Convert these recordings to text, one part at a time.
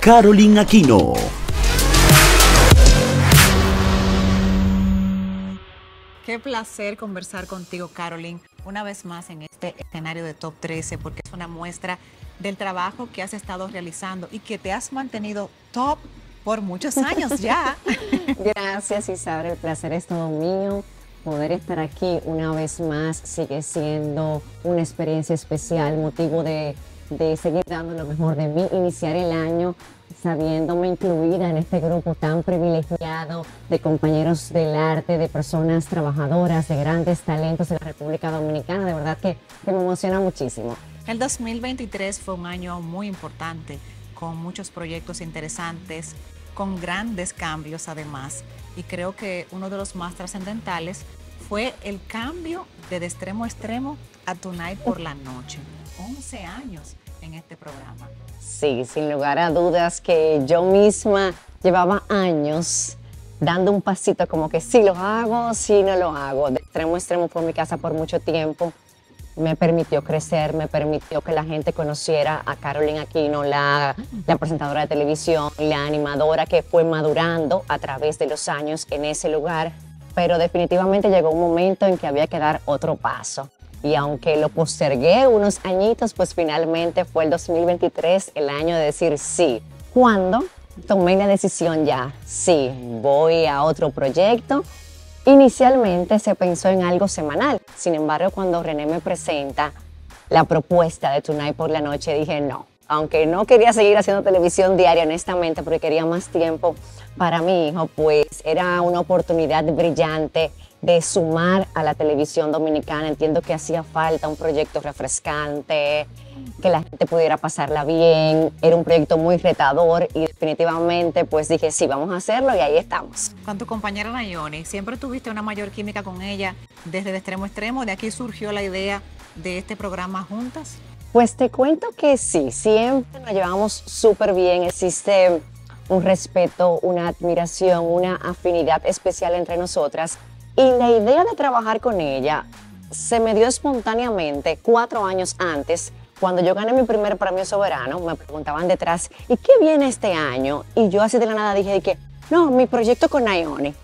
Caroline Aquino. Qué placer conversar contigo, Caroline, una vez más en este escenario de Top 13, porque es una muestra del trabajo que has estado realizando y que te has mantenido top por muchos años ya. Gracias, Isabel, el placer es todo mío. Poder estar aquí una vez más sigue siendo una experiencia especial, motivo de seguir dando lo mejor de mí, iniciar el año sabiéndome incluida en este grupo tan privilegiado de compañeros del arte, de personas trabajadoras, de grandes talentos de la República Dominicana. De verdad que me emociona muchísimo. El 2023 fue un año muy importante, con muchos proyectos interesantes, con grandes cambios además. Y creo que uno de los más trascendentales fue el cambio de extremo a extremo a Tunay por la noche. 11 años en este programa. Sí, sin lugar a dudas que yo misma llevaba años dando un pasito como que sí lo hago, sí no lo hago. De extremo a extremo fue mi casa por mucho tiempo. Me permitió crecer, me permitió que la gente conociera a Caroline Aquino, la presentadora de televisión, la animadora que fue madurando a través de los años en ese lugar. Pero definitivamente llegó un momento en que había que dar otro paso. Y aunque lo postergué unos añitos, pues finalmente fue el 2023 el año de decir sí. ¿Cuándo? Tomé la decisión ya. Sí, voy a otro proyecto. Inicialmente se pensó en algo semanal. Sin embargo, cuando René me presenta la propuesta de Tunay por la noche, dije no. Aunque no quería seguir haciendo televisión diaria, honestamente, porque quería más tiempo para mi hijo, pues era una oportunidad brillante de sumar a la televisión dominicana. Entiendo que hacía falta un proyecto refrescante, que la gente pudiera pasarla bien. Era un proyecto muy retador y definitivamente pues dije sí, vamos a hacerlo, y ahí estamos. Con tu compañera Nayoni, siempre tuviste una mayor química con ella desde De extremo a extremo. ¿De aquí surgió la idea de este programa juntas? Pues te cuento que sí, siempre nos llevamos súper bien. Existe un respeto, una admiración, una afinidad especial entre nosotras. Y la idea de trabajar con ella se me dio espontáneamente 4 años antes, cuando yo gané mi primer Premio Soberano. Me preguntaban detrás, ¿y qué viene este año? Y yo así de la nada dije que no, mi proyecto con Nayoni.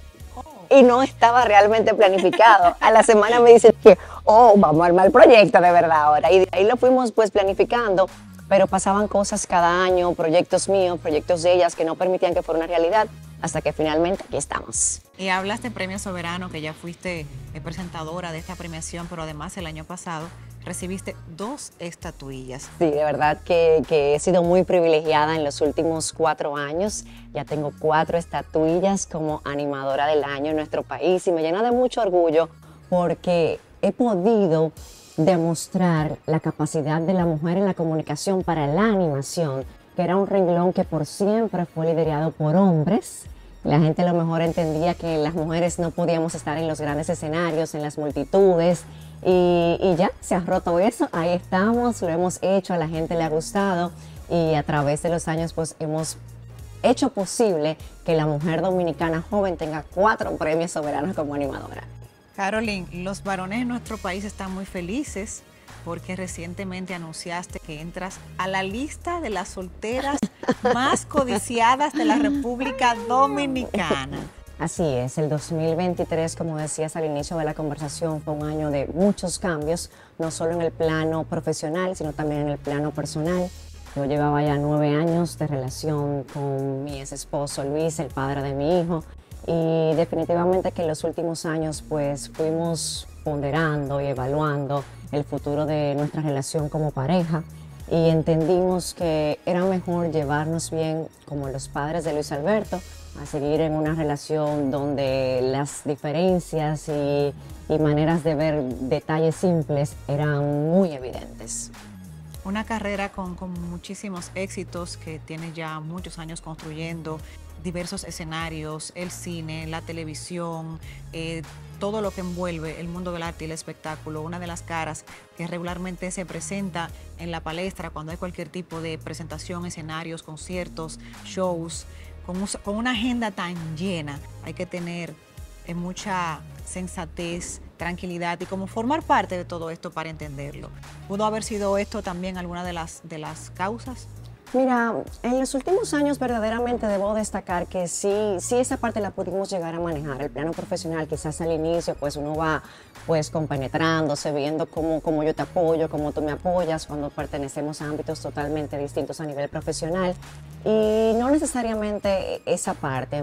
Y no estaba realmente planificado. A la semana me dicen que, oh, vamos a armar el proyecto de verdad ahora. Y de ahí lo fuimos pues planificando, pero pasaban cosas cada año, proyectos míos, proyectos de ellas, que no permitían que fuera una realidad. Hasta que finalmente aquí estamos. Y hablas de Premio Soberano, que ya fuiste presentadora de esta premiación, pero además el año pasado recibiste 2 estatuillas. Sí, de verdad que he sido muy privilegiada en los últimos 4 años. Ya tengo 4 estatuillas como animadora del año en nuestro país, y me llena de mucho orgullo porque he podido demostrar la capacidad de la mujer en la comunicación para la animación, que era un renglón que por siempre fue liderado por hombres. La gente a lo mejor entendía que las mujeres no podíamos estar en los grandes escenarios, en las multitudes, y ya se ha roto eso. Ahí estamos, lo hemos hecho, a la gente le ha gustado, y a través de los años pues hemos hecho posible que la mujer dominicana joven tenga 4 premios soberanos como animadora. Caroline, los varones en nuestro país están muy felices, porque recientemente anunciaste que entras a la lista de las solteras más codiciadas de la República Dominicana. Así es, el 2023, como decías al inicio de la conversación, fue un año de muchos cambios, no solo en el plano profesional, sino también en el plano personal. Yo llevaba ya 9 años de relación con mi ex esposo Luis, el padre de mi hijo, y definitivamente que en los últimos años pues fuimos ponderando y evaluando el futuro de nuestra relación como pareja, y entendimos que era mejor llevarnos bien como los padres de Luis Alberto, a seguir en una relación donde las diferencias y maneras de ver detalles simples eran muy evidentes. Una carrera con muchísimos éxitos, que tiene ya muchos años construyendo diversos escenarios, el cine, la televisión, todo lo que envuelve el mundo del arte y el espectáculo. Una de las caras que regularmente se presenta en la palestra cuando hay cualquier tipo de presentación, escenarios, conciertos, shows, con una agenda tan llena. Hay que tener mucha sensatez, tranquilidad y como formar parte de todo esto para entenderlo. ¿Pudo haber sido esto también alguna de las causas? Mira, en los últimos años verdaderamente debo destacar que sí esa parte la pudimos llegar a manejar. El plano profesional quizás al inicio pues uno va pues compenetrándose, viendo cómo yo te apoyo, cómo tú me apoyas, cuando pertenecemos a ámbitos totalmente distintos a nivel profesional. Y no necesariamente esa parte,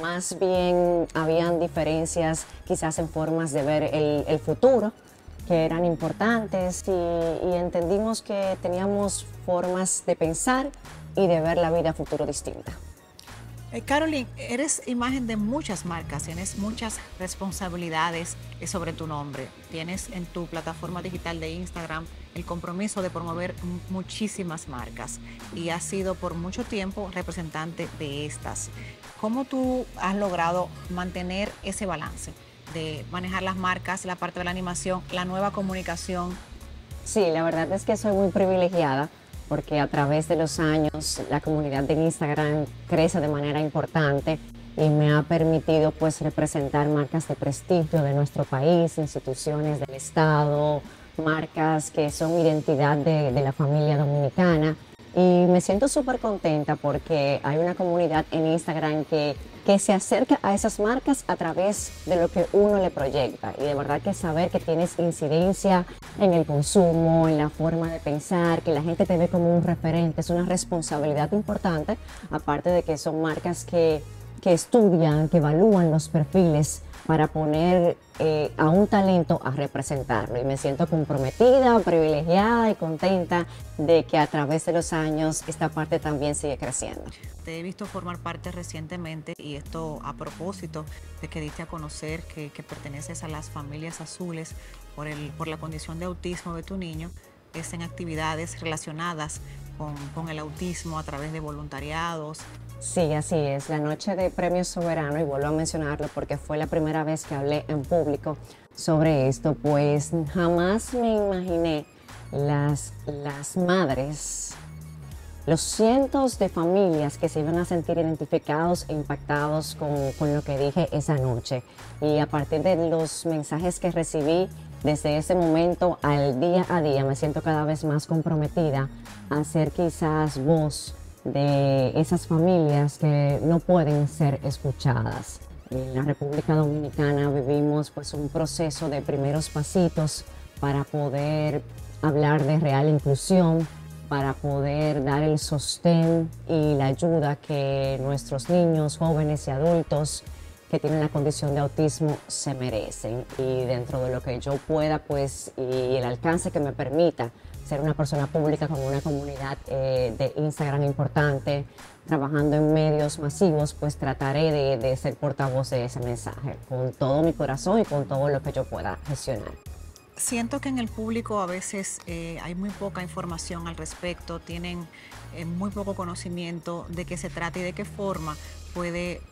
más bien habían diferencias quizás en formas de ver el futuro, que eran importantes y entendimos que teníamos formas de pensar y de ver la vida a futuro distinta. Caroline, eres imagen de muchas marcas, tienes muchas responsabilidades sobre tu nombre, tienes en tu plataforma digital de Instagram el compromiso de promover muchísimas marcas y has sido por mucho tiempo representante de estas. ¿Cómo tú has logrado mantener ese balance de manejar las marcas, la parte de la animación, la nueva comunicación? Sí, la verdad es que soy muy privilegiada porque a través de los años la comunidad de Instagram crece de manera importante y me ha permitido pues representar marcas de prestigio de nuestro país, instituciones del Estado, marcas que son identidad de la familia dominicana. Y me siento súper contenta porque hay una comunidad en Instagram que se acerca a esas marcas a través de lo que uno le proyecta. Y de verdad que saber que tienes incidencia en el consumo, en la forma de pensar, que la gente te ve como un referente, es una responsabilidad importante, aparte de que son marcas que estudian, que evalúan los perfiles para poner a un talento a representarlo. Y me siento comprometida, privilegiada y contenta de que a través de los años esta parte también sigue creciendo. Te he visto formar parte recientemente, y esto a propósito de que diste a conocer que perteneces a las familias azules por la condición de autismo de tu niño, es en actividades relacionadas con el autismo a través de voluntariados. Sí, así es. La noche de Premio Soberano, y vuelvo a mencionarlo porque fue la primera vez que hablé en público sobre esto, pues jamás me imaginé las madres, los cientos de familias que se iban a sentir identificados e impactados con lo que dije esa noche. Y a partir de los mensajes que recibí, desde ese momento al día a día, me siento cada vez más comprometida a ser quizás voz de esas familias que no pueden ser escuchadas. En la República Dominicana vivimos pues un proceso de primeros pasitos para poder hablar de real inclusión, para poder dar el sostén y la ayuda que nuestros niños, jóvenes y adultos que tienen la condición de autismo se merecen. Y dentro de lo que yo pueda pues y el alcance que me permita ser una persona pública con una comunidad de Instagram importante, trabajando en medios masivos, pues trataré de ser portavoz de ese mensaje con todo mi corazón y con todo lo que yo pueda gestionar. Siento que en el público a veces hay muy poca información al respecto, tienen muy poco conocimiento de qué se trata y de qué forma puede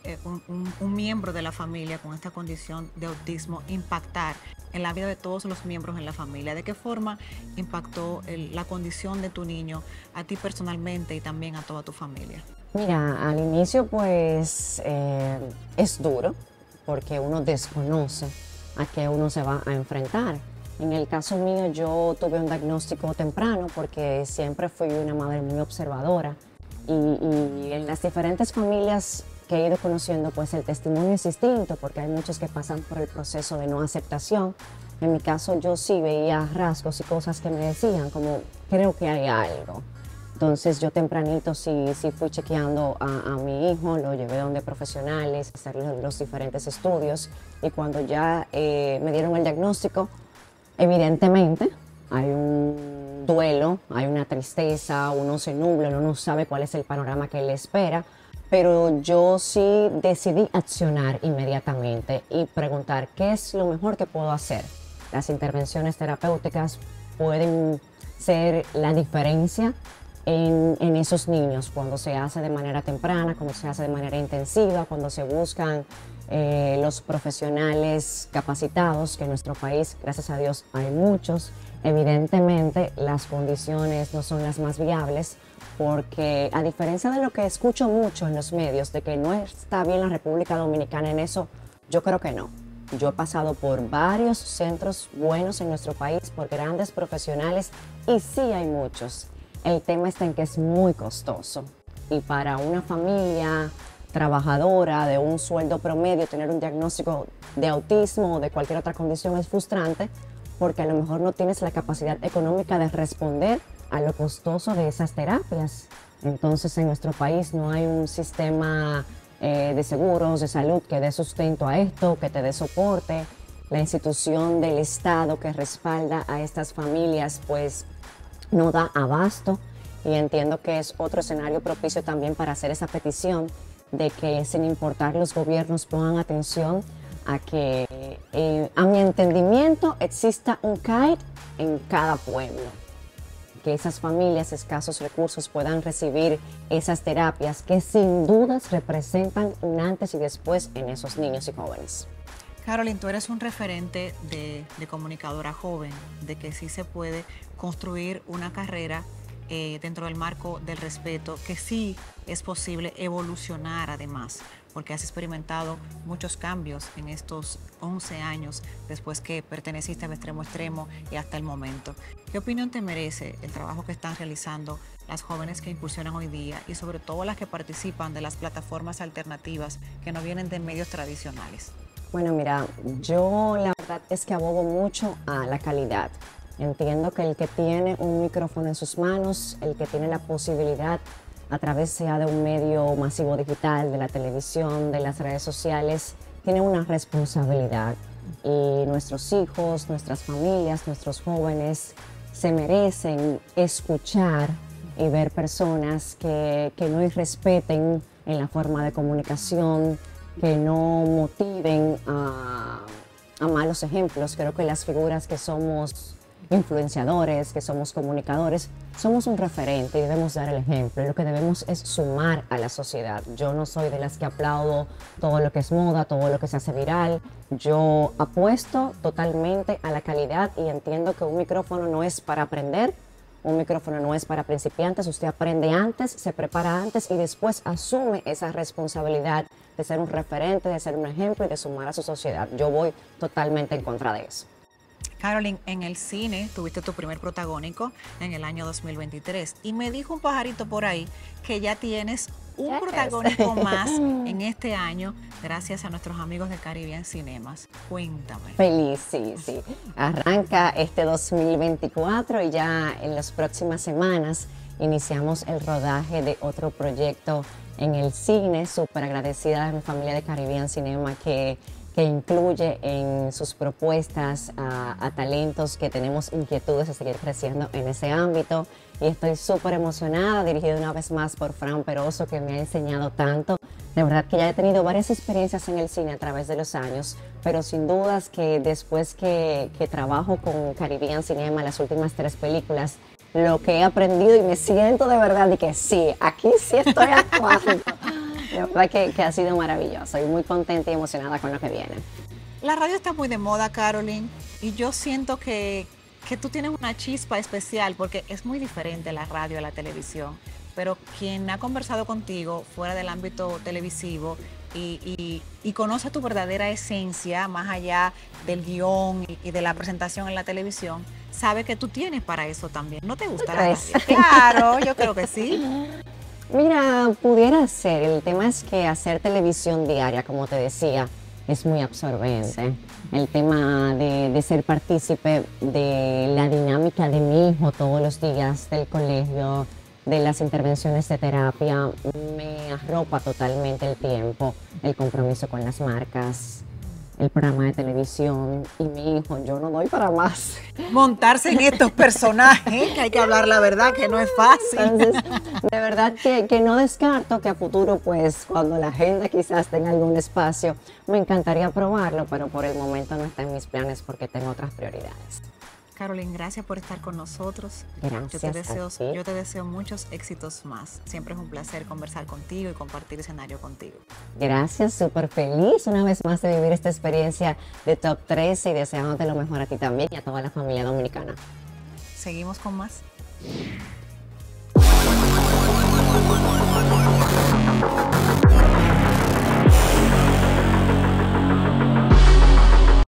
un miembro de la familia con esta condición de autismo impactar en la vida de todos los miembros en la familia. ¿De qué forma impactó la condición de tu niño a ti personalmente y también a toda tu familia? Mira, al inicio pues es duro porque uno desconoce a qué uno se va a enfrentar. En el caso mío, yo tuve un diagnóstico temprano porque siempre fui una madre muy observadora y en las diferentes familias que he ido conociendo, pues el testimonio es distinto porque hay muchos que pasan por el proceso de no aceptación. En mi caso, yo sí veía rasgos y cosas que me decían como, creo que hay algo. Entonces yo tempranito sí fui chequeando a mi hijo, lo llevé donde profesionales, hacer los diferentes estudios, y cuando ya me dieron el diagnóstico, evidentemente hay un duelo, hay una tristeza, uno se nubla, uno no sabe cuál es el panorama que le espera, pero yo sí decidí accionar inmediatamente y preguntar qué es lo mejor que puedo hacer. Las intervenciones terapéuticas pueden ser la diferencia en esos niños cuando se hace de manera temprana, cuando se hace de manera intensiva, cuando se buscan los profesionales capacitados, que en nuestro país, gracias a Dios, hay muchos. Evidentemente, las condiciones no son las más viables porque, a diferencia de lo que escucho mucho en los medios, de que no está bien la República Dominicana en eso, yo creo que no. Yo he pasado por varios centros buenos en nuestro país, por grandes profesionales, y sí hay muchos. El tema está en que es muy costoso y para una familia trabajadora de un sueldo promedio tener un diagnóstico de autismo o de cualquier otra condición es frustrante porque a lo mejor no tienes la capacidad económica de responder a lo costoso de esas terapias. Entonces en nuestro país no hay un sistema de seguros, de salud que dé sustento a esto, que te dé soporte. La institución del Estado que respalda a estas familias pues no da abasto y entiendo que es otro escenario propicio también para hacer esa petición de que sin importar los gobiernos pongan atención a que a mi entendimiento exista un CAID en cada pueblo, que esas familias de escasos recursos puedan recibir esas terapias que sin dudas representan un antes y después en esos niños y jóvenes. Caroline, tú eres un referente de comunicadora joven, de que sí se puede construir una carrera dentro del marco del respeto, que sí es posible evolucionar además, porque has experimentado muchos cambios en estos 11 años después que perteneciste a De Extremo a Extremo y hasta el momento. ¿Qué opinión te merece el trabajo que están realizando las jóvenes que incursionan hoy día y sobre todo las que participan de las plataformas alternativas que no vienen de medios tradicionales? Bueno, mira, yo la verdad es que abogo mucho a la calidad. Entiendo que el que tiene un micrófono en sus manos, el que tiene la posibilidad a través sea de un medio masivo digital, de la televisión, de las redes sociales, tiene una responsabilidad. Y nuestros hijos, nuestras familias, nuestros jóvenes se merecen escuchar y ver personas que no irrespeten en la forma de comunicación, que no motiven a malos ejemplos. Creo que las figuras que somos influenciadores, que somos comunicadores, somos un referente y debemos dar el ejemplo. Y lo que debemos es sumar a la sociedad. Yo no soy de las que aplaudo todo lo que es moda, todo lo que se hace viral. Yo apuesto totalmente a la calidad y entiendo que un micrófono no es para aprender, un micrófono no es para principiantes. Usted aprende antes, se prepara antes y después asume esa responsabilidad de ser un referente, de ser un ejemplo y de sumar a su sociedad. Yo voy totalmente en contra de eso. Caroline, en el cine tuviste tu primer protagónico en el año 2023 y me dijo un pajarito por ahí que ya tienes un protagónico más en este año gracias a nuestros amigos de Caribbean Cinemas. Cuéntame. Feliz, sí, sí. Arranca este 2024 y ya en las próximas semanas iniciamos el rodaje de otro proyecto en el cine. Súper agradecida a mi familia de Caribbean Cinema que incluye en sus propuestas a talentos que tenemos inquietudes de seguir creciendo en ese ámbito. Y estoy súper emocionada, dirigida una vez más por Fran Peroso, que me ha enseñado tanto. De verdad que ya he tenido varias experiencias en el cine a través de los años, pero sin dudas que después que trabajo con Caribbean Cinema en las últimas 3 películas, lo que he aprendido y me siento de verdad de que sí, aquí sí estoy actuando. La verdad que ha sido maravilloso y muy contenta y emocionada con lo que viene. La radio está muy de moda, Caroline, y yo siento que tú tienes una chispa especial porque es muy diferente la radio a la televisión, pero quien ha conversado contigo fuera del ámbito televisivo y conoce tu verdadera esencia más allá del guión y de la presentación en la televisión, sabe que tú tienes para eso también. ¿No te gusta la radio? Claro, yo creo que sí. Mira, pudiera ser. El tema es que hacer televisión diaria, como te decía, es muy absorbente. El tema de ser partícipe de la dinámica de mi hijo todos los días, del colegio, de las intervenciones de terapia, me arropa totalmente el tiempo, el compromiso con las marcas, el programa de televisión y mi hijo, yo no doy para más. Montarse en estos personajes, que hay que hablar la verdad, que no es fácil. Entonces, de verdad que no descarto que a futuro, pues, cuando la agenda quizás tenga algún espacio, me encantaría probarlo, pero por el momento no está en mis planes porque tengo otras prioridades. Caroline, gracias por estar con nosotros. Gracias. Yo te deseo muchos éxitos más. Siempre es un placer conversar contigo y compartir escenario contigo. Gracias, súper feliz una vez más de vivir esta experiencia de Top 13 y deseándote lo mejor a ti también y a toda la familia dominicana. Seguimos con más.